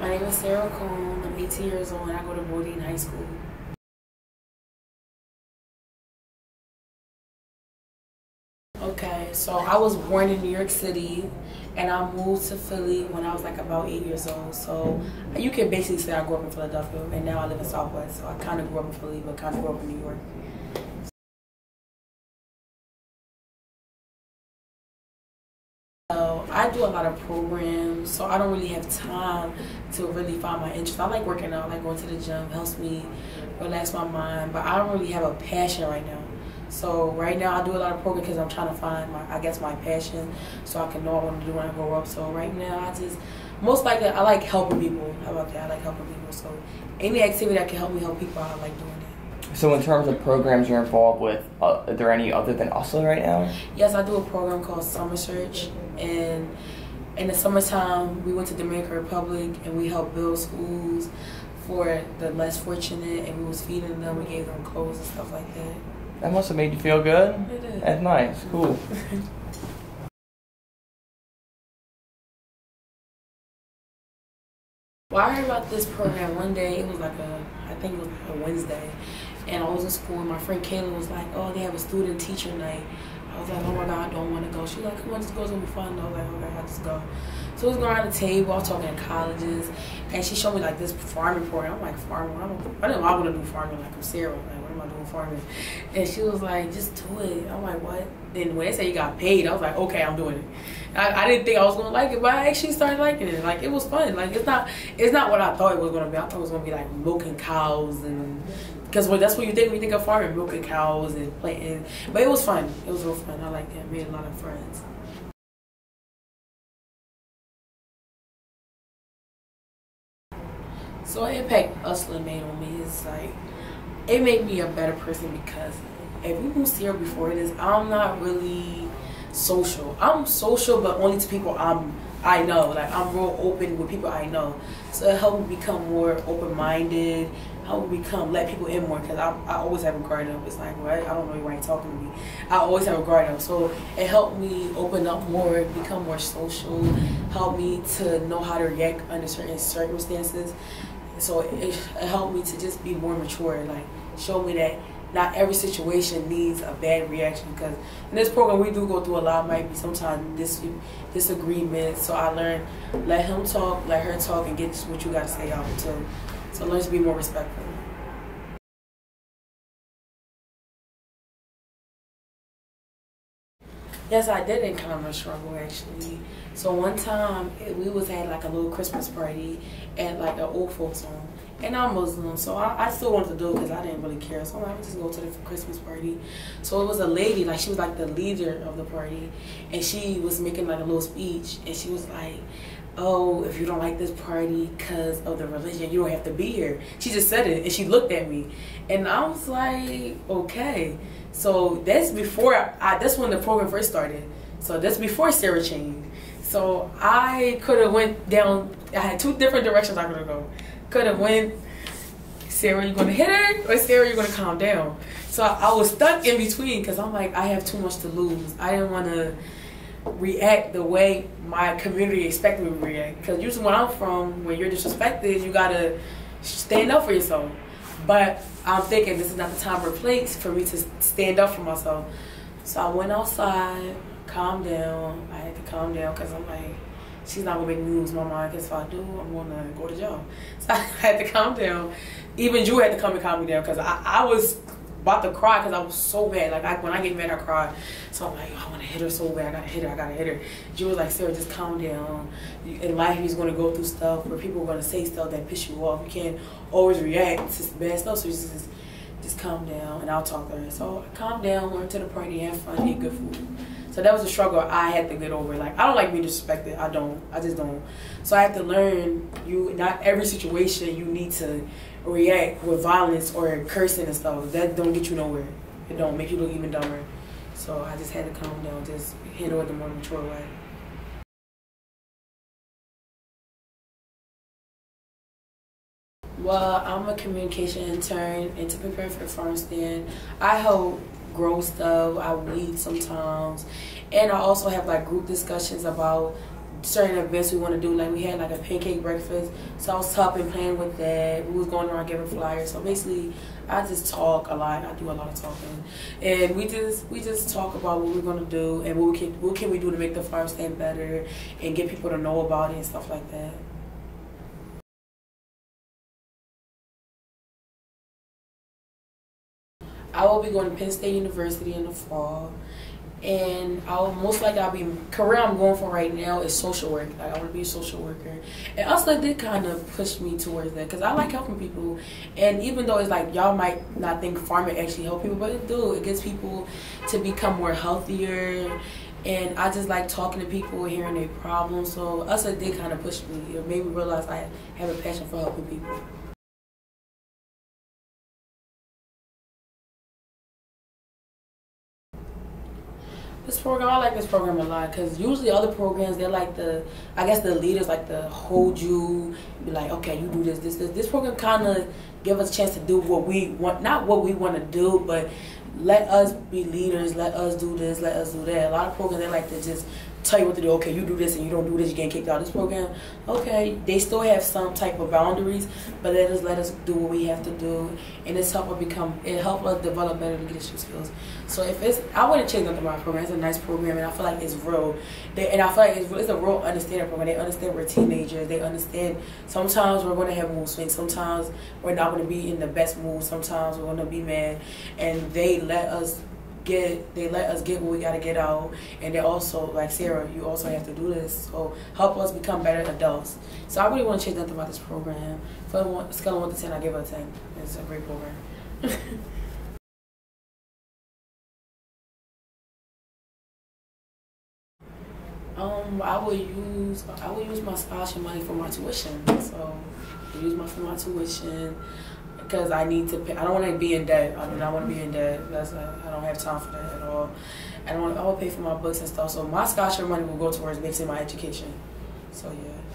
My name is Sarah Kone. I'm 18 years old and I go to Bodine High School. Okay, so I was born in New York City and I moved to Philly when I was like about 8 years old. So you can basically say I grew up in Philadelphia and now I live in Southwest. So I kind of grew up in Philly but kind of grew up in New York. I do a lot of programs, so I don't really have time to really find my interest. I like working out, I like going to the gym, helps me relax my mind, but I don't really have a passion right now. So right now I do a lot of programs because I'm trying to find my, I guess, my passion so I can know what I want to do when I grow up. So right now I just, most likely I like helping people. How about that? I like helping people. So any activity that can help me help people, I like doing that. So in terms of programs you're involved with, are there any other than USLA right now? Yes, I do a program called Summer Search, and in the summertime we went to the Dominican Republic and we helped build schools for the less fortunate, and we was feeding them, we gave them clothes and stuff like that. That must have made you feel good? It did. That's nice, cool. Well, I heard about this program one day, it was like a, I think it was a Wednesday, and I was in school and my friend Kayla was like, oh, they have a student teacher night. I was like, oh my God, I don't want to go. She was like, come on, just go, it's going to be fun. And I was like, okay, I'll just go. So we was going around the table, I was talking to colleges, and she showed me like this farming program. I'm like, farming? I didn't know I want to do farming, like I'm Sarah, like what am I doing farming? And she was like, just do it. I'm like, what? Then when they said you got paid, I was like, okay, I'm doing it. I didn't think I was gonna like it, but I actually started liking it. Like it was fun. Like it's not what I thought it was gonna be. I thought it was gonna be like milking cows and because well, that's what you think when you think of farming, milking cows and planting. But it was fun. It was real fun. I liked it. I made a lot of friends. So the impact USLA made on me is like it made me a better person because if you moved here before this, I'm not really social. I'm social, but only to people I know. Like I'm real open with people I know, so it helped me become more open-minded. Helped me become let people in more because I always have a guard up. It's like well, I don't know why you're talking to me. I always have a guard up, so it helped me open up more, become more social. Helped me to know how to react under certain circumstances. So it helped me to just be more mature. Like show me that. Not every situation needs a bad reaction because in this program we do go through a lot. Might be sometimes disagreements. So I learned let him talk, let her talk, and get what you got to say out too. So learn to be more respectful. Yes, I did encounter struggle actually. So one time we was at like a little Christmas party at like an old folks home, and I'm Muslim, so I still wanted to do it because I didn't really care. So I'm like, I'm just go to the Christmas party. So it was a lady, like she was like the leader of the party, and she was making like a little speech, and she was like, oh, if you don't like this party because of the religion, you don't have to be here. She just said it, and she looked at me, and I was like, okay. So that's before that's when the program first started. So that's before Sarah changed. So I could have went down. I had two different directions I could have gone. Could have went, Sarah, you gonna hit her, or Sarah, you're gonna calm down. So I was stuck in between because I'm like, I have too much to lose. I didn't want to react the way my community expected me to react. Because usually when I'm from, when you're disrespected, you gotta stand up for yourself. But I'm thinking this is not the time or place for me to stand up for myself. So I went outside, calmed down. I had to calm down because I'm like, she's not gonna make me lose my mind because if I do, I'm gonna go to jail. So I had to calm down. Even Drew had to come and calm me down because I was about to cry because I was so mad. Like when I get mad, I cry. So I'm like, oh, I wanna hit her so bad. I gotta hit her. Drew was like, Sarah, just calm down. In life, you're gonna go through stuff where people are gonna say stuff that piss you off. You can't always react to bad stuff. So just calm down and I'll talk to her. So I calmed down, went to the party, had fun, ate good food. So that was a struggle I had to get over. Like, I don't like being disrespected. I don't. I just don't. So I had to learn not every situation you need to react with violence or cursing and stuff. That don't get you nowhere. It don't make you look even dumber. So I just had to calm down, just handle it the more mature way. Well, I'm a communication intern, and to prepare for the farm stand, I help grow stuff, I weed sometimes, and I also have like group discussions about certain events we want to do. Like we had like a pancake breakfast, so I was talking, playing with that. We was going around giving flyers. So basically, I just talk a lot. I do a lot of talking, and we just talk about what we're gonna do and what can we do to make the flyer stand better and get people to know about it and stuff like that. I will be going to Penn State University in the fall. And career I'm going for right now is social work. Like I want to be a social worker, and also did kind of push me towards that because I like helping people. And even though it's like y'all might not think farming actually help people, but it do. It gets people to become more healthier. And I just like talking to people, hearing their problems. So also did kind of push me. It made me realize I have a passion for helping people. This program, I like this program a lot because usually other programs, they're like the leaders like to hold you, be like, okay, you do this, this, this. This program kind of give us a chance to do what we want, not what we want to do, but let us be leaders, let us do this, let us do that. A lot of programs, they like to just tell you what to do. Okay, you do this and you don't do this, you get kicked out of this program. Okay, they still have some type of boundaries, but let us do what we have to do, and it's help us develop better leadership skills. So I wouldn't change nothing about my program. It's a nice program, and I feel like it's real. It's a real understanding program. They understand we're teenagers. They understand sometimes we're going to have mood swings. Sometimes we're not going to be in the best mood. Sometimes we're going to be mad, and they let us get what we gotta get out, and they also like, Sarah, you also have to do this, so help us become better adults. So I really want to change nothing about this program. For a scale of 1 to 10, I give it a 10. It's a great program. I would use my scholarship money for my tuition. So I use for my tuition. Because I need to pay. I don't want to be in debt. I do not want to be in debt. I don't have time for that at all. I will pay for my books and stuff. So my scholarship money will go towards mixing my education. So yeah.